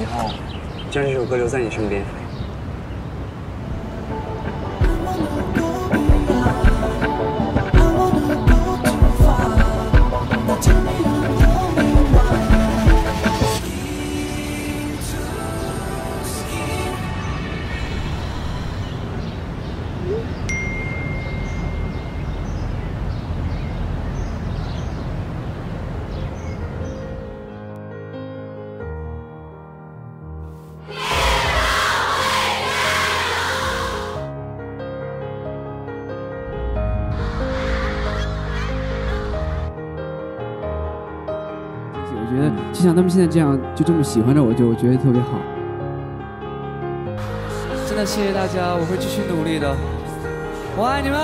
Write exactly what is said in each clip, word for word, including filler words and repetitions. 以后将这首歌留在你身边。 我觉得就像他们现在这样，就这么喜欢着我，就我觉得特别好。真的谢谢大家，我会继续努力的，我爱你们。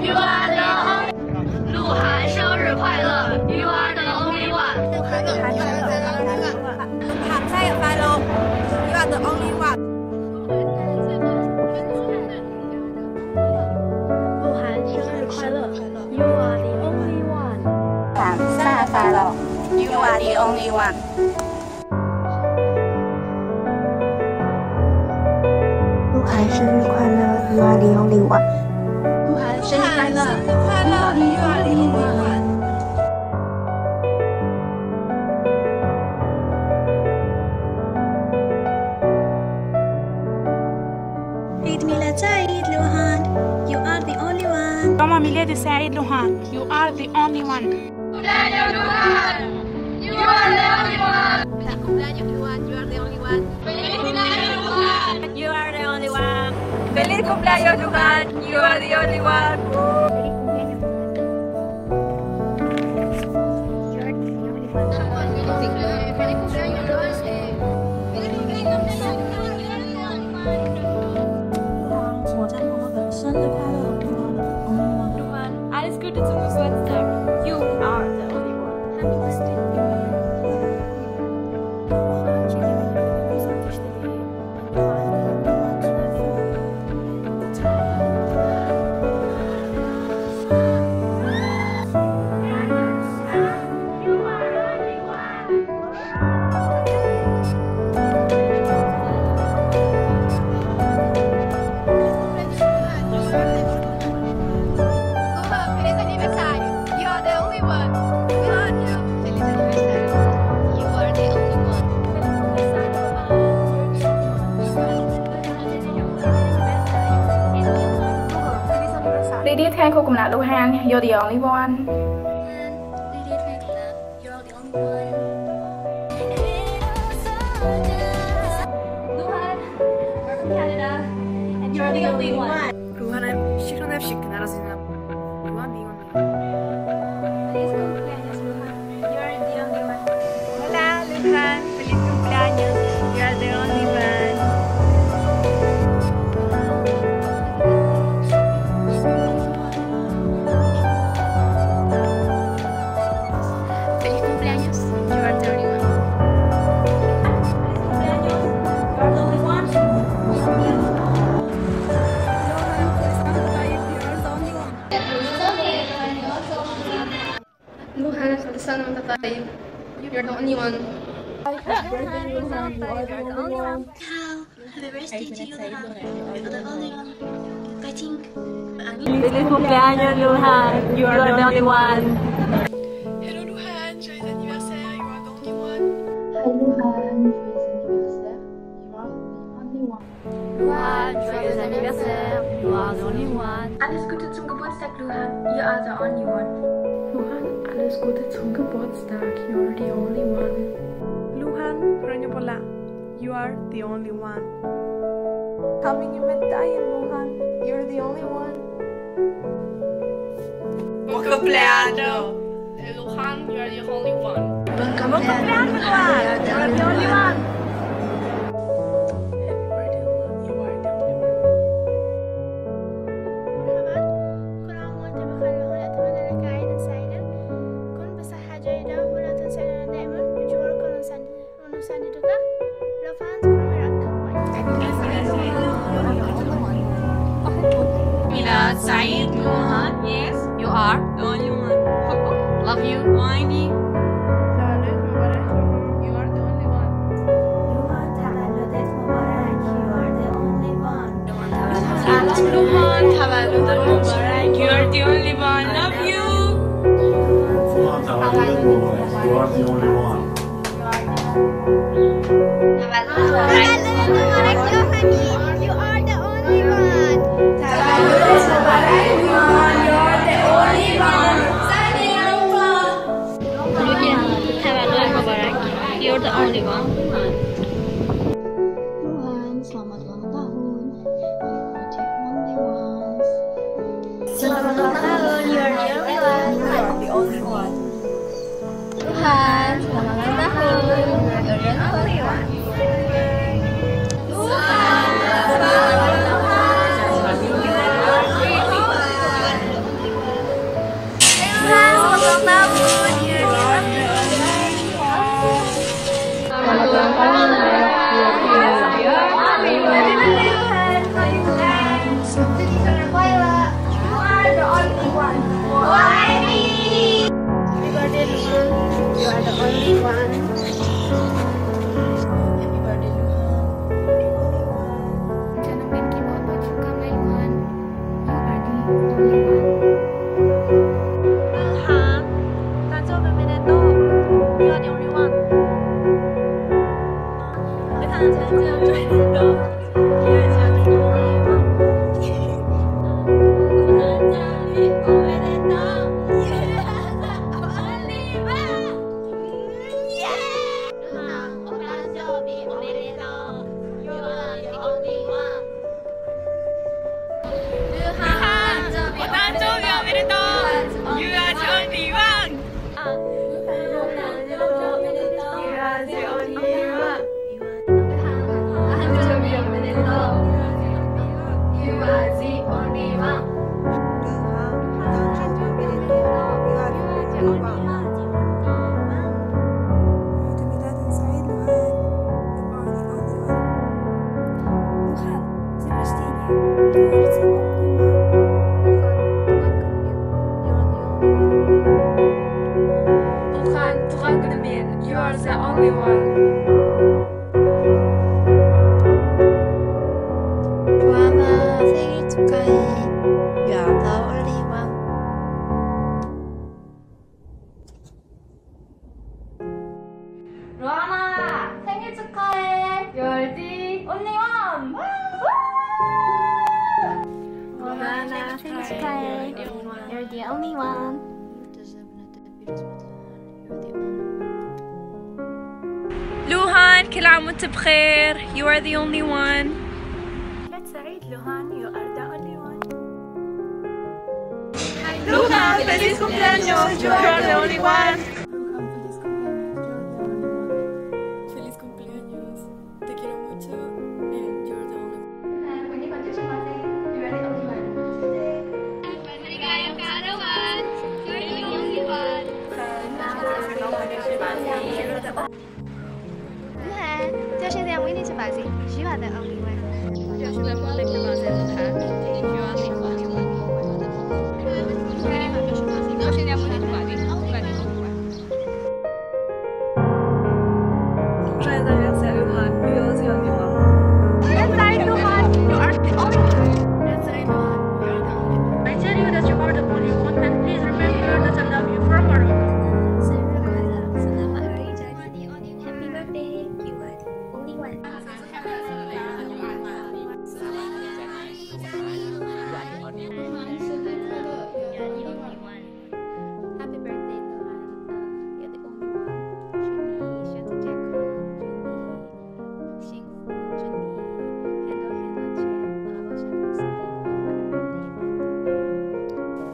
You are the only one. 鹿晗生日快乐 ，You are the only one. 鹿晗生日快乐，生日快乐 ，You are the only one. ميلاد سعيد لوهان You are the only one. ميلاد يا لوهان You are the only one. ميلاد يا لوهان You are the only one. ميلاد يا لوهان You are the only one. ميلاد يا لوهان You are the only one. Cô cũng là Lu Han, you're the only one. You're the only one. Lu Han, we're from Canada, and you're the only one. Lu Han, she's not from Canada. Lu Han, the only one. Please congratulate Lu Han. You're the only one. Hola, Lu Han, feliz cumpleaños. You're the only one. You're the only one. You're the only one. How? Happy birthday to you, Luhan. You're the only one. I think. Feliz cumpleaños, Luhan. You are the only one. Hello, Luhan. Joyeux anniversaire. You are the only one. Hello, Luhan. Joyeux anniversaire. You are the only one. Alles Gute zum Geburtstag, Luhan. You are the only one. Alles Gute zum Geburtstag, you are the only one. Luhan Ranyabola, you are the only one. Coming in with Diane, Luhan, you're the only one. Bon compleanno! Luhan, you are the only one. Bon compleanno, Luhan, you are the only one. Happy birthday, Luhan, you are the only one. Milad Saeed Luhan, yes, you are the only one. Love you, Winey. You are the only one. Luhan Tavaludet Mubarak, you are the only one. Luhan Tavaludet Mubarak, you are the only one. Love you. Luhan Tavaludet Mubarak, you are the only one. You are the only one. Tavaludet Mubarak, you are the only one. Tavaludet Mubarak, you are the only one. Luhan, selamat ulang tahun. Selamat ulang tahun, you are the only one. You are the only one. Luhan, selamat ulang tahun. Luhan, كل عام وانت بخير. You are the only one. ميلاد سعيد لوهان, you are the only one. Luhan, feliz cumpleaños. You are the only one. Feliz cumpleaños. Te quiero mucho and you are the only one. You are the only one. You are the only one. You are the only one. You are the only one.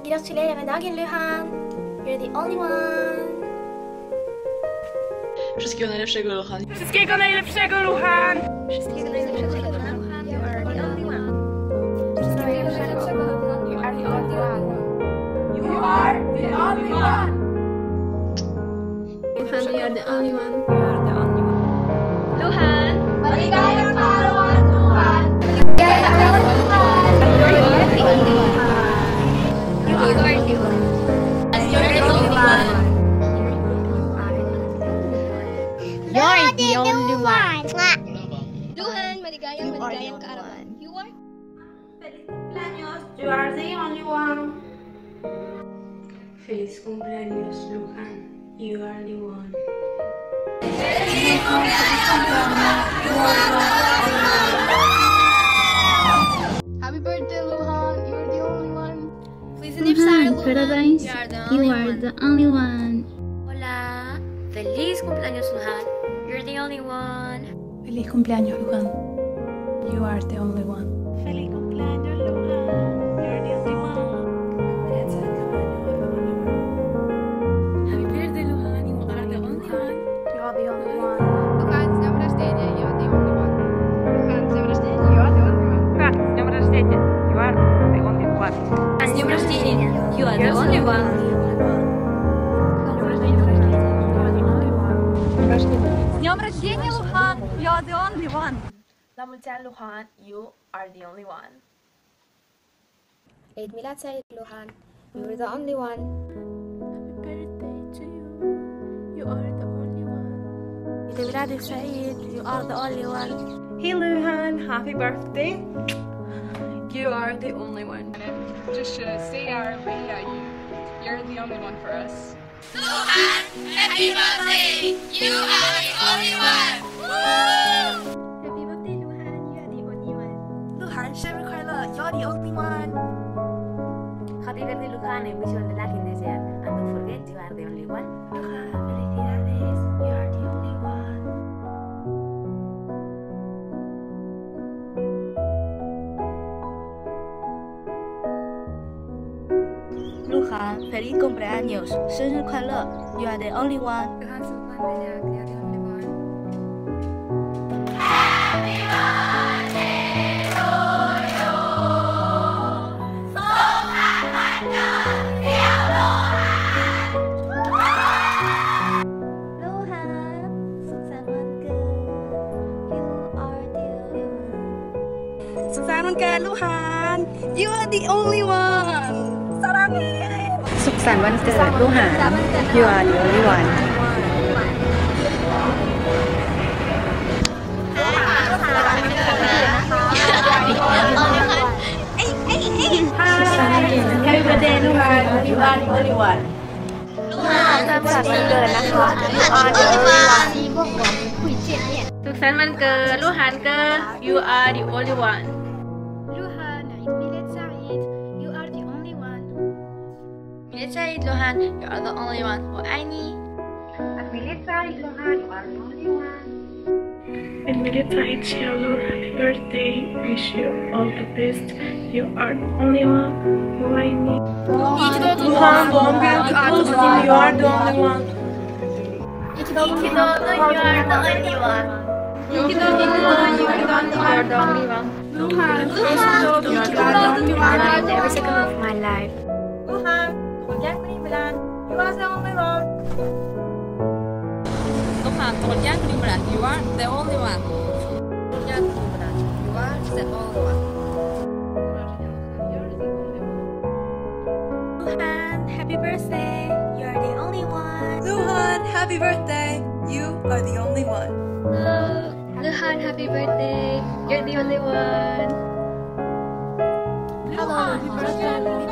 이렇지래 야매나긴 루한. You're the only one. Wszystkiego najlepszego, Luhan. Wszystkiego najlepszego, Luhan. Wszystkiego najlepszego, Luhan. You are the only one. Wszystkiego najlepszego, Luhan. You are the only one. You are the only one. Luhan, you are the only one. You are the only one. Luhan, maligay ang karawan, Luhan. Maligay ang karawan, Luhan. You are the only one. You are the only one. You're the only one. You're the only one. Luhan, maligayang maligayang kaarawan. You are. Feliz cumpleaños. You are the only one. Feliz cumpleaños, Luhan. You are the one. Feliz cumpleaños, Luhan. You are the one. Happy birthday, Luhan. You're the only one. Please Luhan, paradise. You are the only one. Hola. Feliz cumpleaños, Luhan. You're the only one. Feliz cumpleaños, Luhan. You are the only one. Feliz cumpleaños, Luhan. You're the only one. Happy birthday, Luhan. You are the only one. You are the only one. Luhan, с днем рождения. You are the only one. Luhan, с днем рождения. You are the only one. Luhan, с днем рождения. You are the only one. С днем рождения. You are the only one. Dniem rождения, Luhan. You are the only one. La mulți ani, Luhan. You are the only one. Eid milad Saeed, Luhan. You are the only one. Happy birthday to you. You are the only one. Eid milad Saeed. You are the only one. Hey, Luhan. Happy birthday. You are the only one. Just say our prayer. You're the only one for us. Luhan, happy birthday! You are the only one! Woo! Happy birthday, Luhan, you are the only one. Luhan, Shabbat Khairullah, you are the only one. Happy birthday, Luhan, I wish you all the luck in this year. And don't forget, you are the only one. Luhan, felicidades, you are the only one. Luhan, feliz cumpleaños, Shabbat Khairullah, you are the only one. Luhan, Luhan, you are the only one. Suksan one day, Luhan, you are the only one. Happy birthday, Luhan, you are the only one. Luhan, Suksan one day, Luhan, you are the only one. Suksan one day, Luhan, you are the only one. Milad Saeed, Luhan, you are the only one. I love you. Milad Saeed, Luhan, you are the only one. Milad Saeed, Shialu, happy birthday. Wish you all the best. You are the only one. I love you. Ikidot, Luhan, doğum günü kutlu olsun. You are the only one. Ikidot, Luhan, you are the only one. Ikidot, Luhan, you are the only one. Luhan, Luhan, you are the only one. I love every second of my life. Luhan. You are the only one. Luhan, you are the only one. You are the only one. Luhan, happy birthday. You are the only one. Luhan, happy birthday. You are the only one. Luhan, happy birthday. You're the only one. Hello.